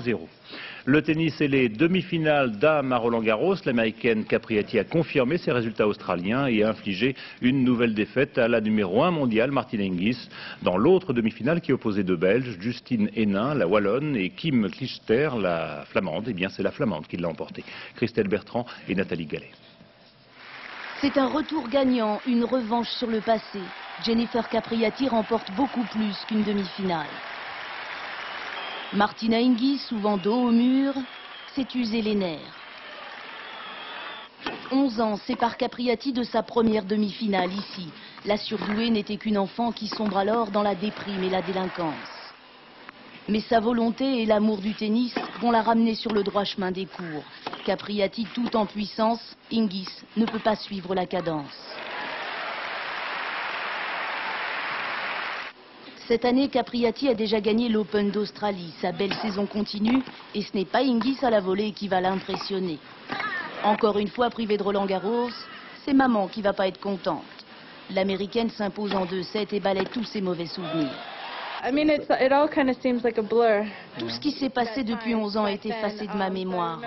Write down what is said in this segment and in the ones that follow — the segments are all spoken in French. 1-0. Le tennis et les demi-finales dames à Roland Garros. L'américaine Capriati a confirmé ses résultats australiens et a infligé une nouvelle défaite à la numéro 1 mondiale, Martina Hingis, dans l'autre demi-finale qui opposait deux Belges, Justine Hénin, la Wallonne, et Kim Clijsters, la Flamande. Eh bien, c'est la Flamande qui l'a emportée. Christelle Bertrand et Nathalie Gallet. C'est un retour gagnant, une revanche sur le passé. Jennifer Capriati remporte beaucoup plus qu'une demi-finale. Martina Hingis, souvent dos au mur, s'est usé les nerfs. 11 ans séparent Capriati de sa première demi-finale ici. La surdouée n'était qu'une enfant qui sombre alors dans la déprime et la délinquance. Mais sa volonté et l'amour du tennis vont la ramener sur le droit chemin des cours. Capriati tout en puissance, Hingis ne peut pas suivre la cadence. Cette année, Capriati a déjà gagné l'Open d'Australie. Sa belle saison continue et ce n'est pas Hingis à la volée qui va l'impressionner. Encore une fois privée de Roland Garros, c'est maman qui va pas être contente. L'américaine s'impose en 2-7 et balaye tous ses mauvais souvenirs. Tout ce qui s'est passé depuis 11 ans est effacé de ma mémoire.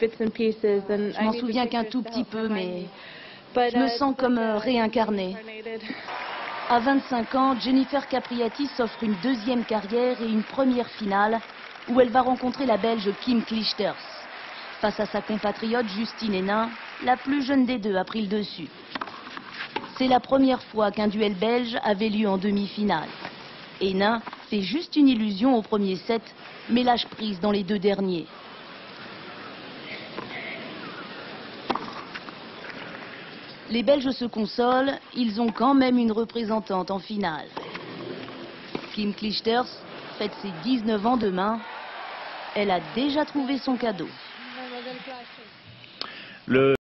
Je m'en souviens qu'un tout petit peu, mais je me sens comme réincarnée. À 25 ans, Jennifer Capriati s'offre une deuxième carrière et une première finale où elle va rencontrer la Belge Kim Clijsters. Face à sa compatriote Justine Hénin, la plus jeune des deux a pris le dessus. C'est la première fois qu'un duel belge avait lieu en demi-finale. Hénin fait juste une illusion au premier set, mais lâche prise dans les deux derniers. Les Belges se consolent, ils ont quand même une représentante en finale. Kim Clijsters fête ses 19 ans demain. Elle a déjà trouvé son cadeau. Le